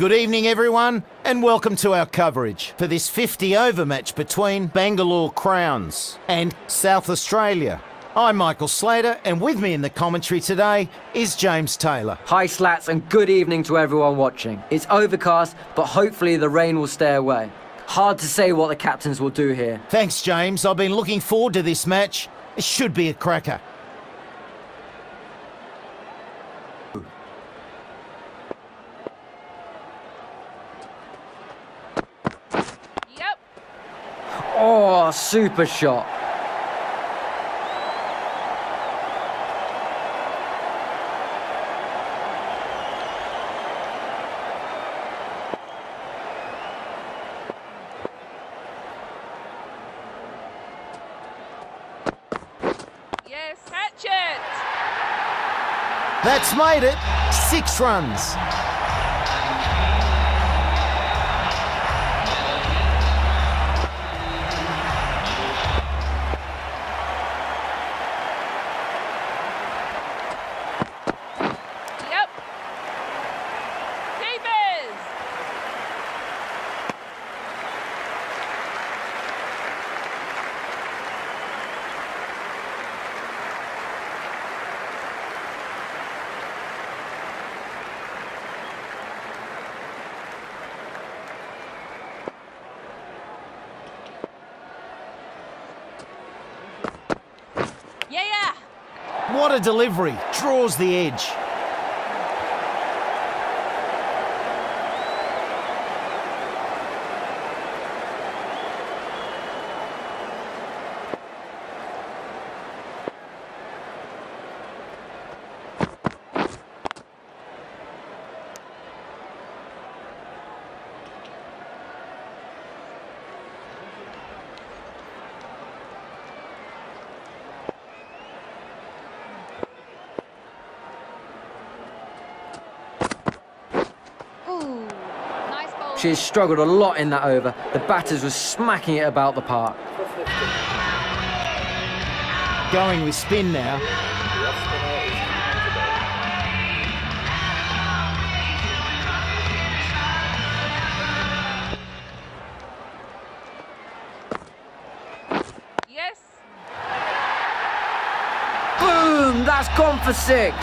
Good evening everyone and welcome to our coverage for this 50-over match between Bangalore Crowns and South Australia. I'm Michael Slater and with me in the commentary today is James Taylor. Hi Slats and good evening to everyone watching. It's overcast but hopefully the rain will stay away. Hard to say what the captains will do here. Thanks James, I've been looking forward to this match. It should be a cracker. Oh, super shot. Yes, catch it. That's made it 6 runs. What a delivery, draws the edge. She has struggled a lot in that over. The batters were smacking it about the park. Going with spin now. Yes. Boom! That's gone for 6.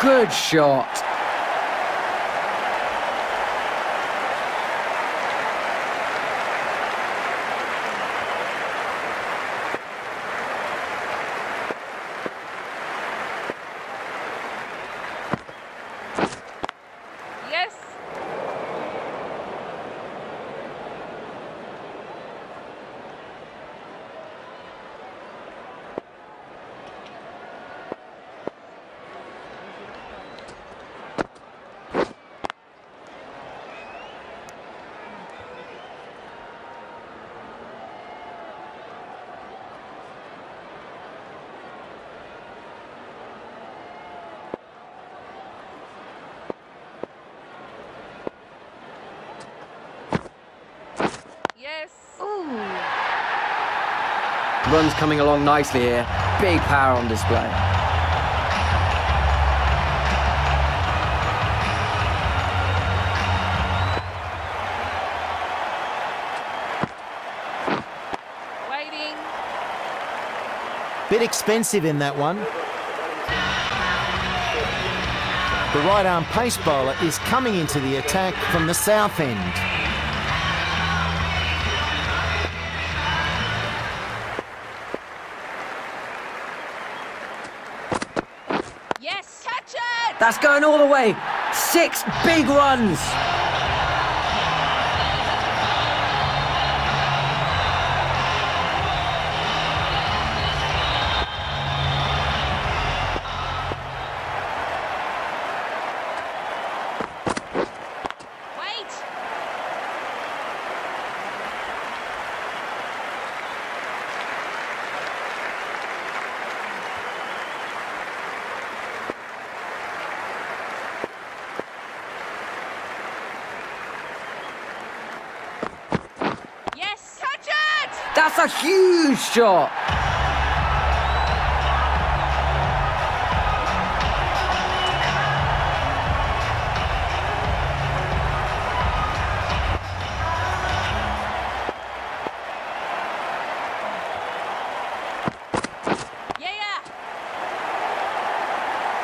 Good shot. Yes. Runs coming along nicely here. Big power on display. Waiting. Bit expensive in that one. The right arm pace bowler is coming into the attack from the south end. That's going all the way. 6 big runs. That's a huge shot.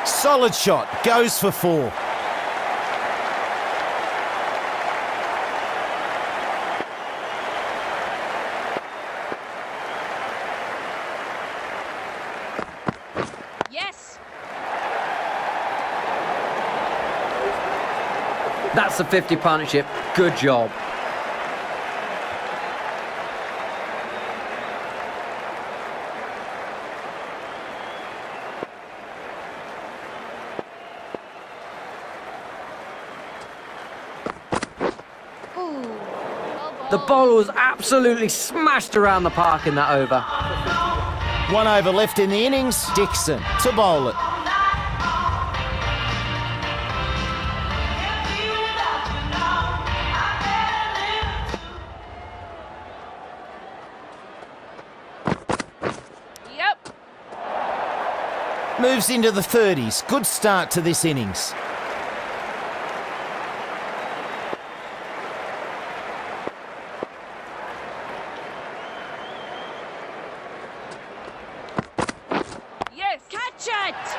Solid shot, goes for four. Yes. That's the 50 partnership. Good job. The ball was absolutely smashed around the park in that over. One over left in the innings. Dixon to bowl it. Yep. Moves into the 30s. Good start to this innings.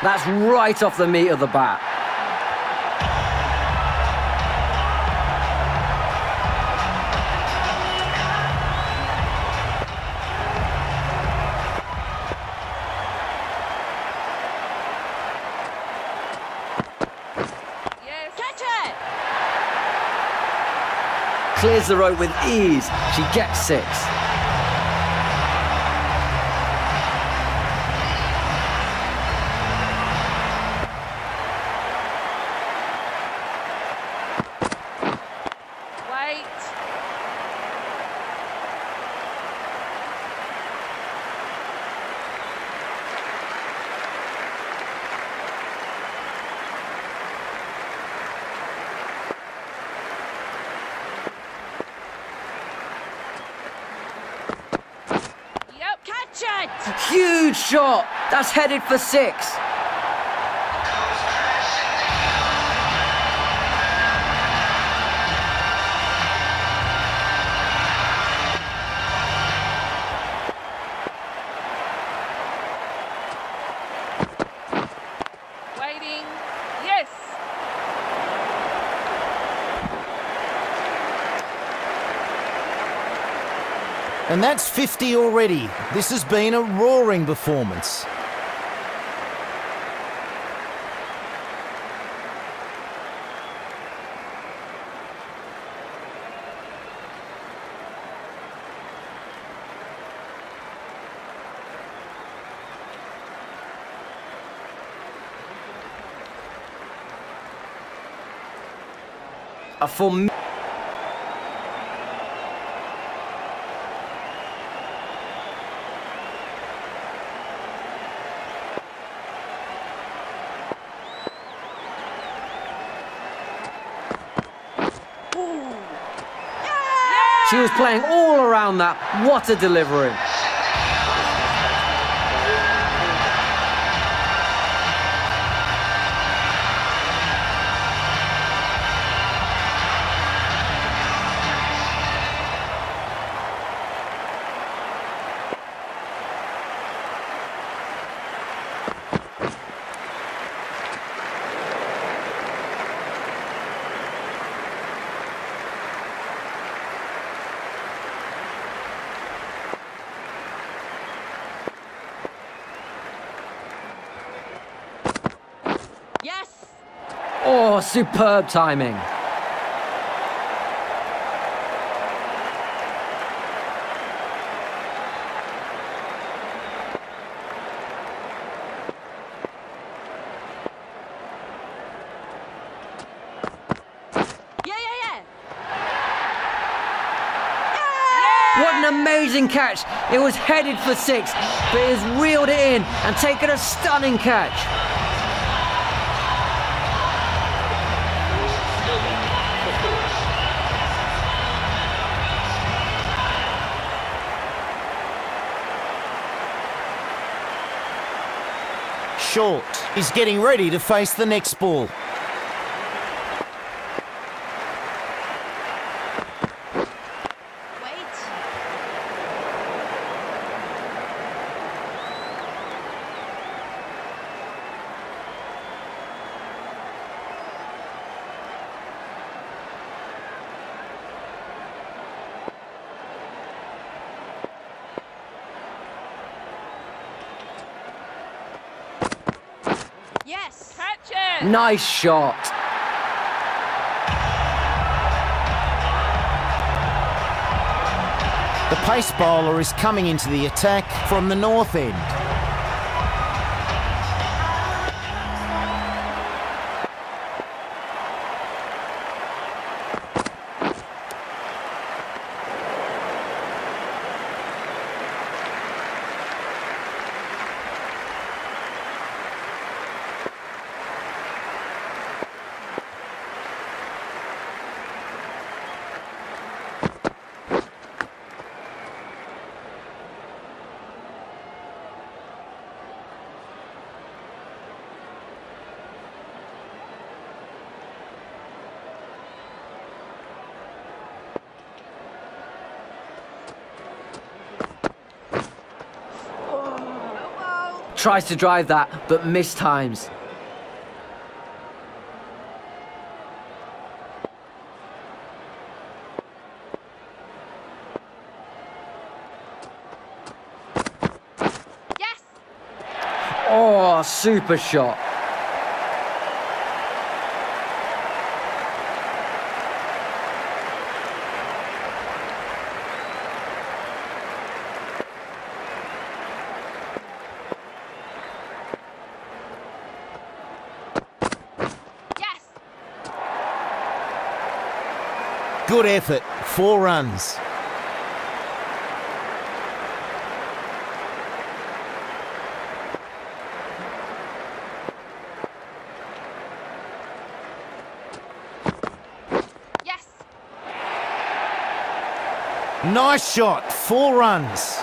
That's right off the meat of the bat. Yes. Catch it! Clears the rope with ease. She gets six. Huge shot. That's headed for six. Waiting. Yes. And that's 50 already. This has been a roaring performance. A formidable. She was playing all around that. What a delivery. Oh, superb timing. Yeah! What an amazing catch. It was headed for six, but it has reeled it in and taken a stunning catch. short. He's getting ready to face the next ball. Yes, catch it! Nice shot. The pace bowler is coming into the attack from the north end. Tries to drive that, but mistimes. Yes! Oh, super shot. Good effort, 4 runs. Yes! Nice shot, 4 runs.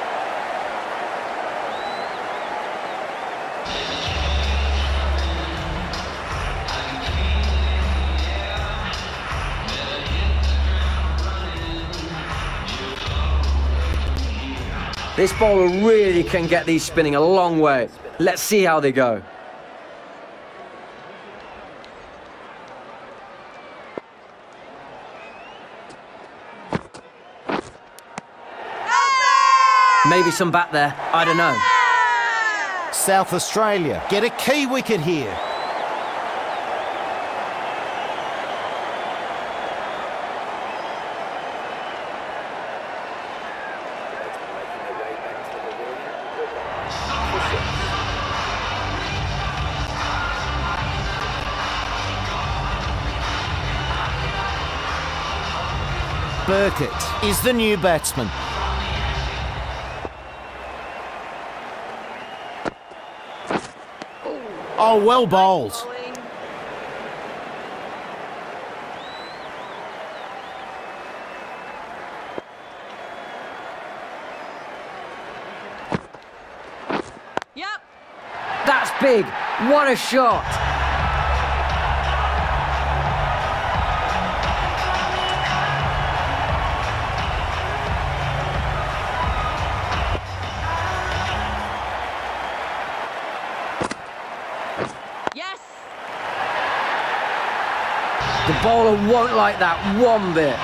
This bowler really can get these spinning a long way. Let's see how they go. Maybe some bat there, I don't know. South Australia get a key wicket here. Burkett is the new batsman. Oh, well bowled. Yep. That's big. What a shot. The bowler won't like that one bit.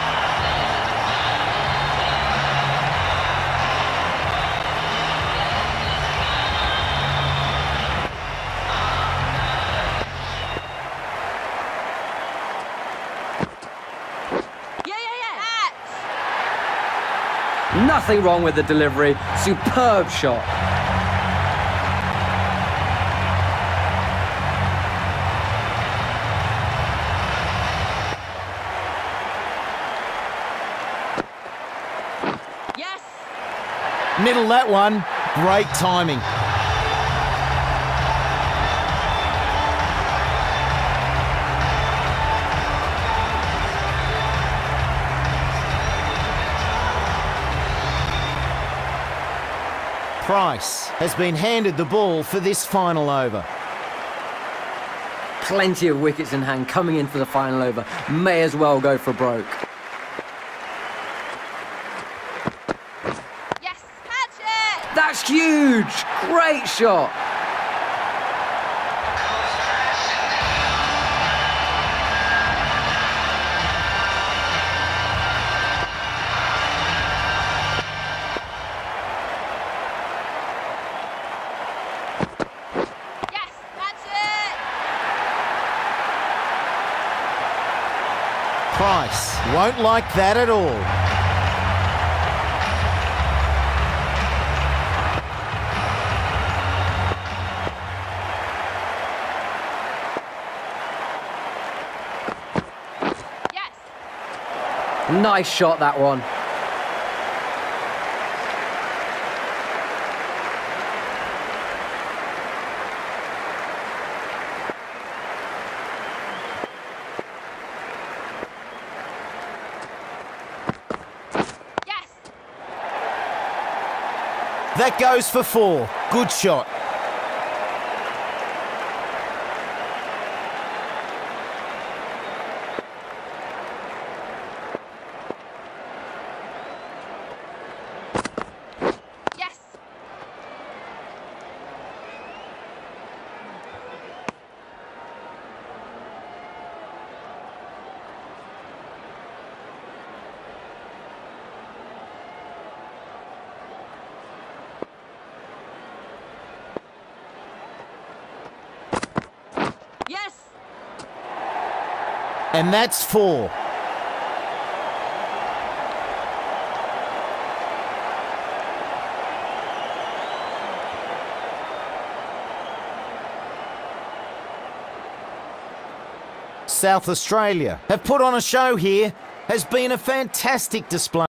Yeah. Nothing wrong with the delivery. Superb shot. Middle that one, great timing. Price has been handed the ball for this final over. plenty of wickets in hand coming in for the final over. May as well go for broke. Yes, catch it! That's huge! Great shot! Price won't like that at all. Yes. Nice shot, that one. That goes for four. Good shot. Yes. And that's four. South Australia have put on a show here. Has been a fantastic display.